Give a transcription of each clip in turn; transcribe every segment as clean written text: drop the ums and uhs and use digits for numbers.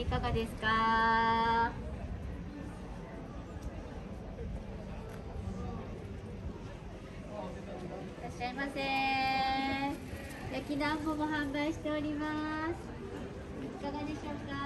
いかがですか。いらっしゃいませ。焼き団子も販売しております。いかがでしょうか。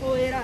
お偉い。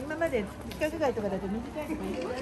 今まで規格外とかだと短いとか言う。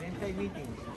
連帯ミーティングした時に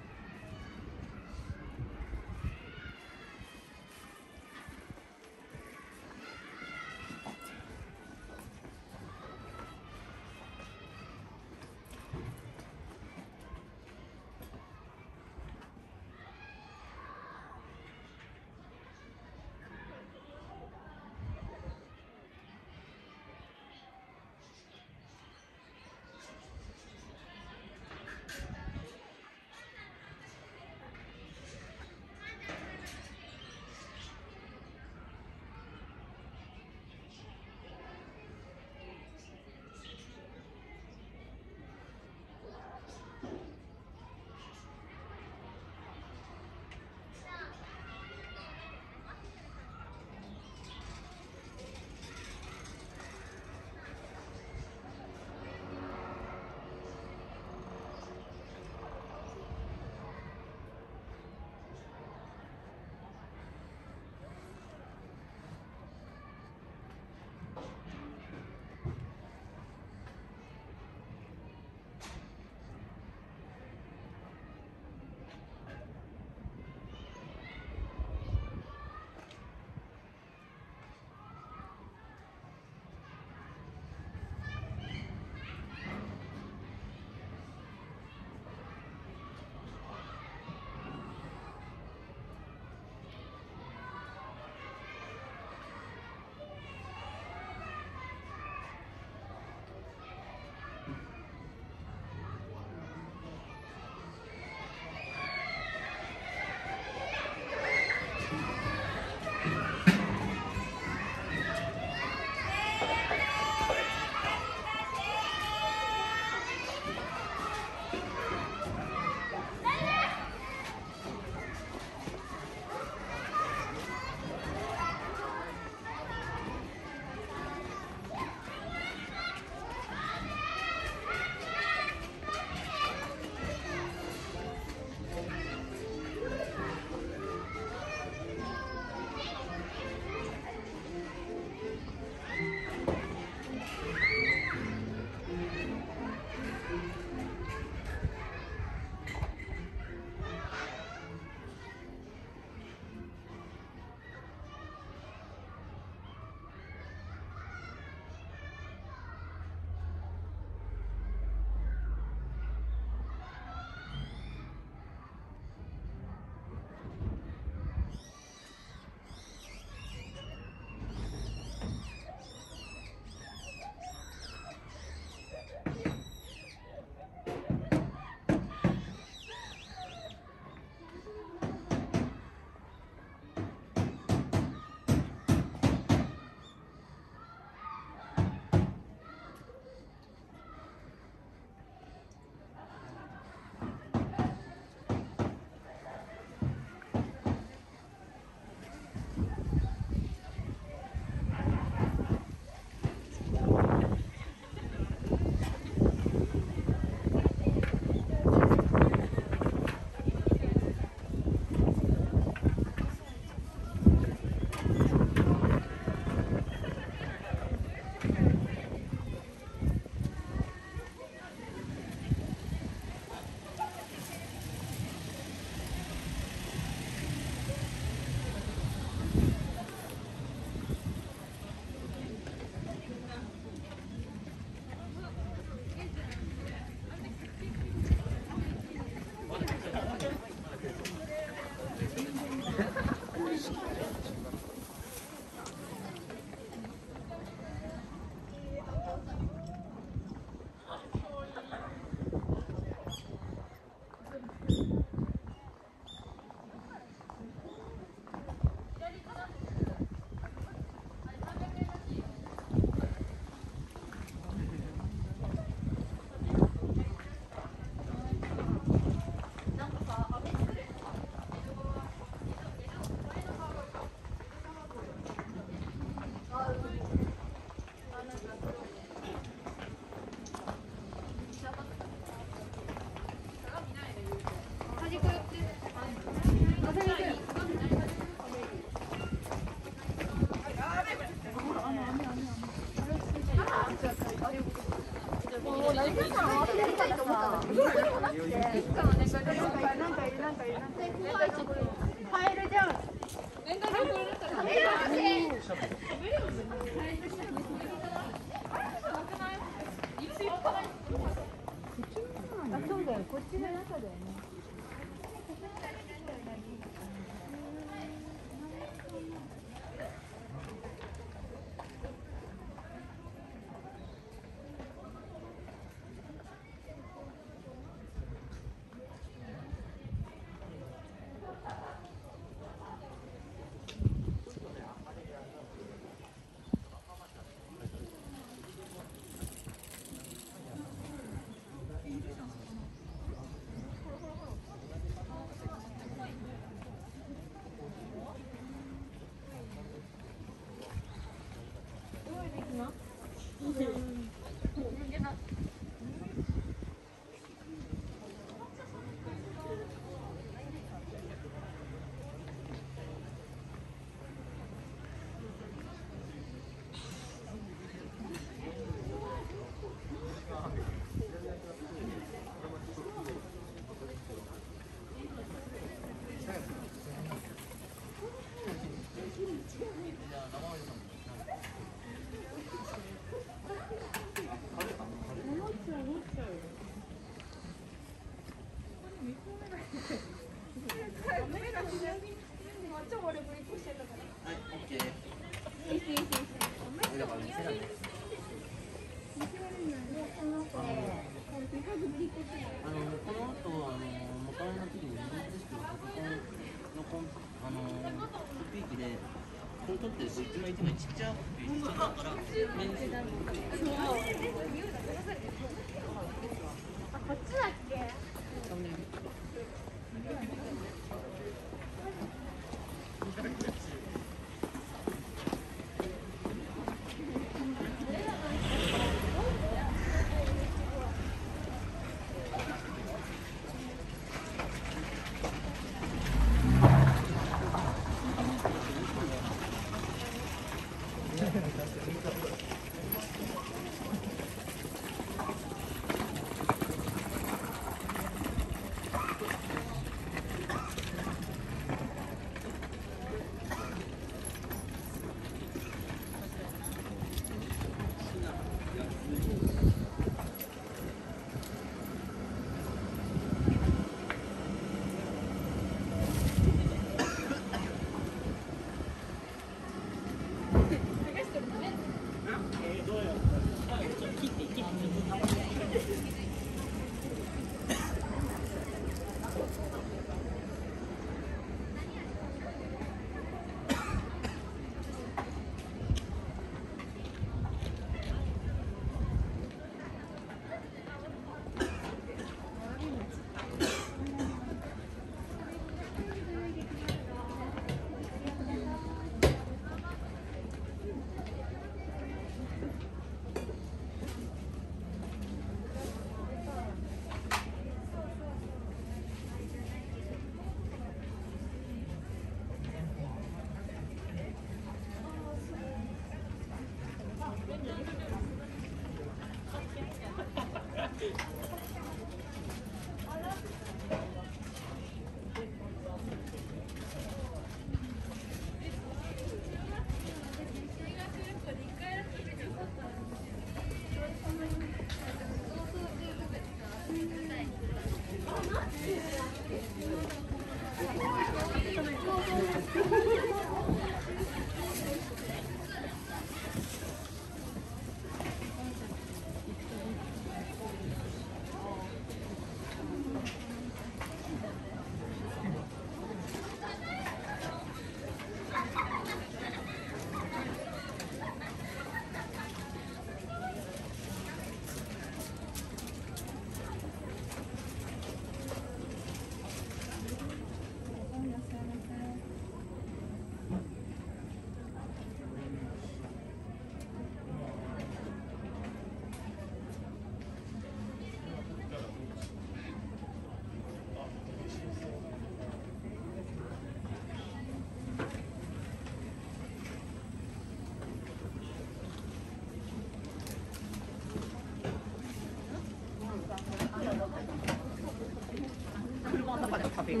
車の中で食べる。